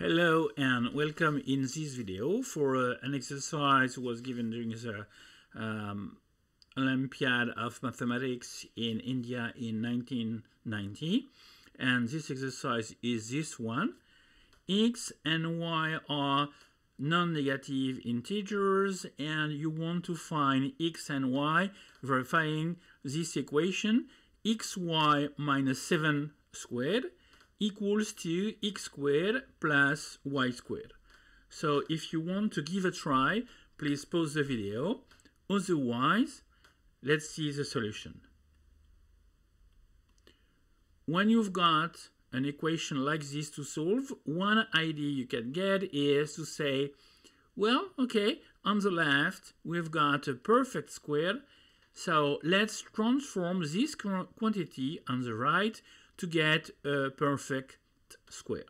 Hello and welcome in this video for an exercise that was given during the Olympiad of Mathematics in India in 1990. And this exercise is this one. X and Y are non-negative integers and you want to find X and Y verifying this equation. XY minus 7 squared equals to x squared plus y squared. So if you want to give a try, please pause the video. Otherwise, let's see the solution. When you've got an equation like this to solve, one idea you can get is to say, well, okay, on the left, we've got a perfect square. So let's transform this quantity on the right to get a perfect square.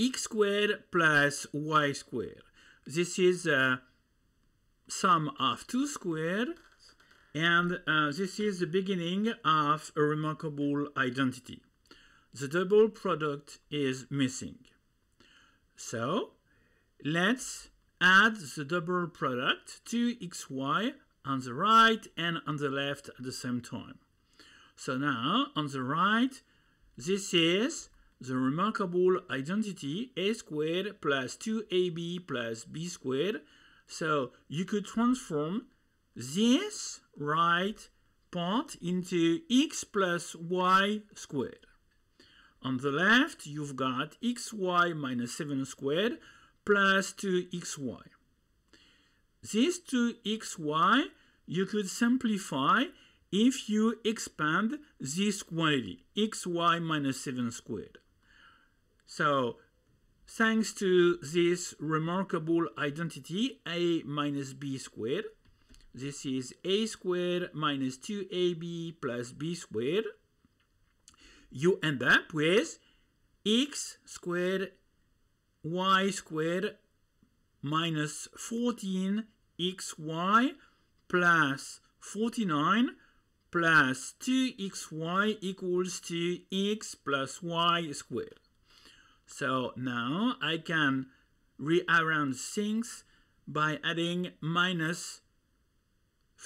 X squared plus y squared. This is a sum of two squared, and this is the beginning of a remarkable identity. The double product is missing. So let's add the double product to xy on the right and on the left at the same time. So now, on the right, this is the remarkable identity a squared plus 2ab plus b squared. So you could transform this right part into x plus y squared. On the left, you've got xy minus 7 squared plus 2xy. These 2xy, you could simplify if you expand this quantity, xy minus 7 squared. So, thanks to this remarkable identity, a minus b squared, this is a squared minus 2ab plus b squared, you end up with x squared y squared minus 14xy plus 49 plus 2xy equals to x plus y squared. So now I can rearrange things by adding minus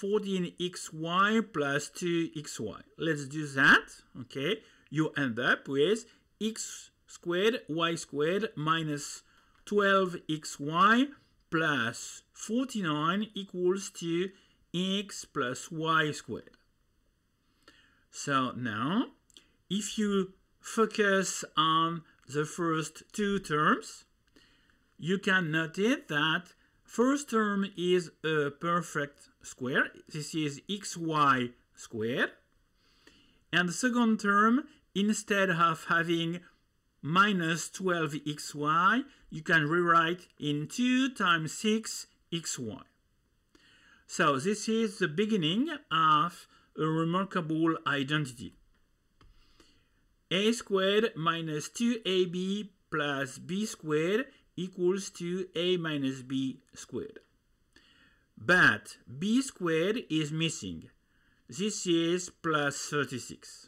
14xy plus 2xy. Let's do that, okay? You end up with x squared, y squared minus 12xy plus 49 equals to x plus y squared. So now, if you focus on the first two terms, you can notice that first term is a perfect square. This is xy squared. And the second term, instead of having minus 12xy, you can rewrite in 2 times 6xy. So this is the beginning of a remarkable identity. A squared minus 2ab plus b squared equals to a minus b squared. But b squared is missing. This is plus 36.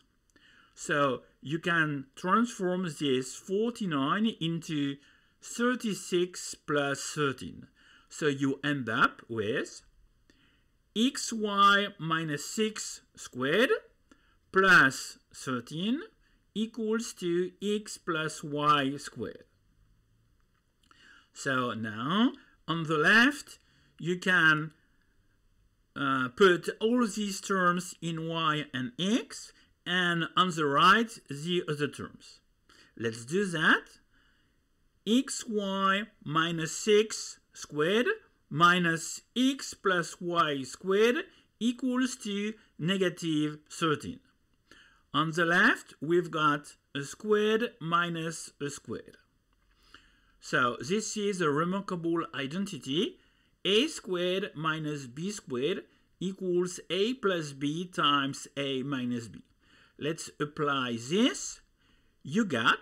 So you can transform this 49 into 36 plus 13. So you end up with xy minus 6 squared plus 13 equals to x plus y squared. So now, on the left, you can put all these terms in y and x, and on the right, the other terms. Let's do that. xy minus 6 squared minus x plus y squared equals to negative 13. On the left, we've got a squared minus a squared. So this is a remarkable identity. A squared minus b squared equals a plus b times a minus b. Let's apply this. You got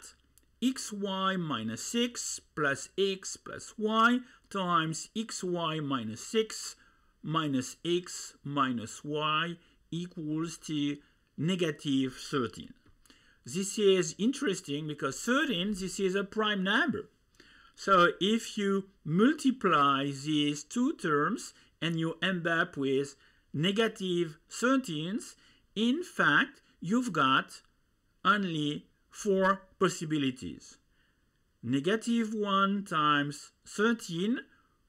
xy minus 6 plus x plus y times xy minus 6 minus x minus y equals to negative 13. this is interesting because 13, this is a prime number. So if you multiply these two terms and you end up with negative 13s, in fact, you've got only four possibilities. Negative 1 times 13,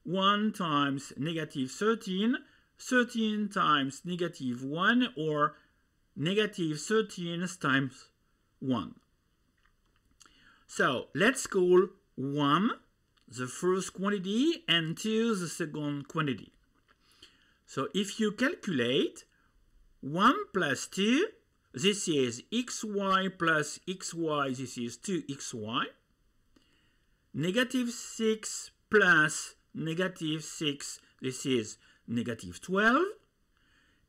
1 times negative 13, 13 times negative 1, or negative 13 times 1. So let's call 1 the first quantity and 2 the second quantity. So if you calculate 1 plus 2, this is xy plus xy, this is 2xy. Negative 6 plus negative 6, this is negative 12.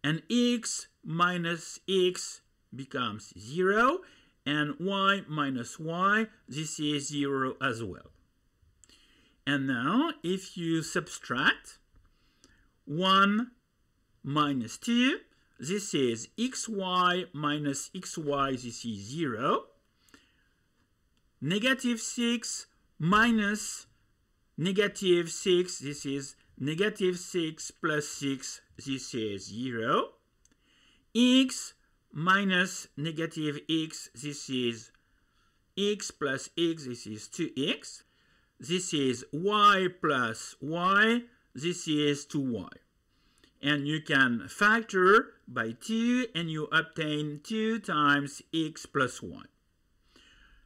And x minus x becomes 0. And y minus y, this is 0 as well. And now, if you subtract 1 minus 2, this is xy minus xy, this is 0. Negative 6 minus negative 6, this is negative 6 plus 6, this is 0. X minus negative x, this is x plus x, this is 2x. This is y plus y, this is 2y. And you can factor by 2 and you obtain 2 times x plus y.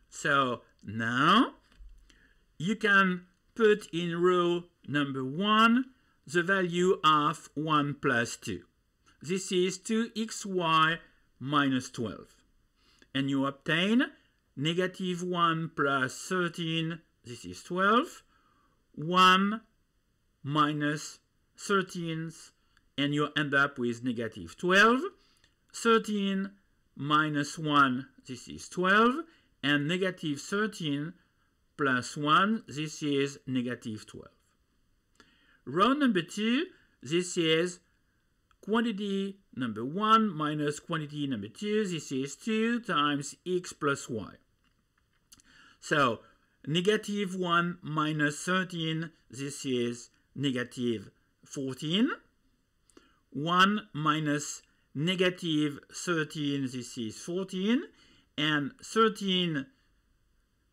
So now you can put in row number 1 the value of 1 plus 2. This is 2xy minus 12. And you obtain negative 1 plus 13, this is 12. 1 minus 13, and you end up with negative 12. 13 minus 1, this is 12. And negative 13 plus 1, this is negative 12. Row number 2, this is quantity number 1 minus quantity number 2, this is 2 times x plus y. So, negative 1 minus 13, this is negative 14. 1 minus negative 13, this is 14. And 13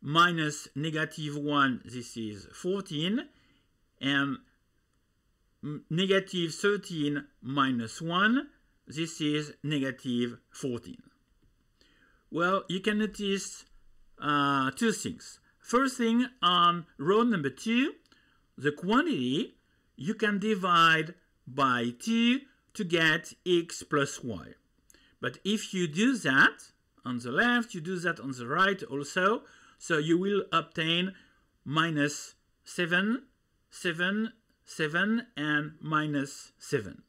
minus negative 1, this is 14. And negative 13 minus 1, this is negative 14. Well, you can notice two things. First thing, on row number 2, the quantity, you can divide by 2 to get x plus y. But if you do that on the left, you do that on the right also, so you will obtain minus 7, 7, 7, and minus 7.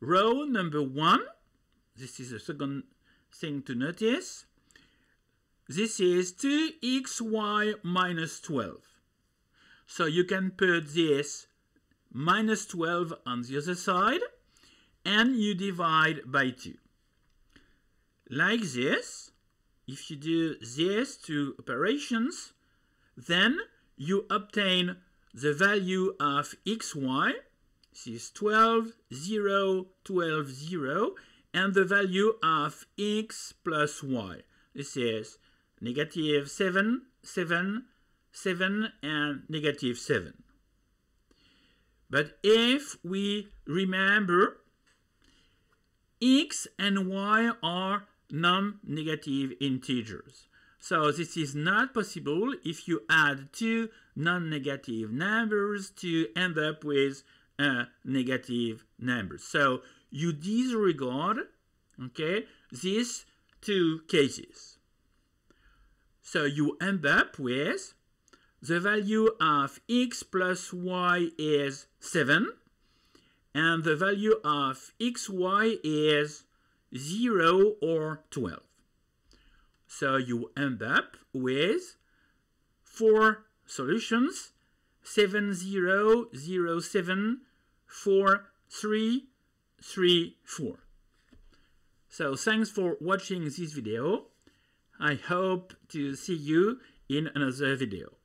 Row number 1, this is the second thing to notice, this is 2xy minus 12. So you can put this minus 12 on the other side, and you divide by 2. Like this, if you do these two operations, then you obtain the value of xy, this is 12, 0, 12, 0, and the value of x plus y. This is negative 7, 7, 7, and negative 7. But if we remember, x and y are non-negative integers. So this is not possible if you add two non-negative numbers to end up with a negative number. So you disregard, okay, these two cases. So you end up with the value of x plus y is 7, and the value of xy is 0 or 12. So you end up with four solutions: 7, 0, 0, 7, 4, 3, 3, 4. So thanks for watching this video. I hope to see you in another video.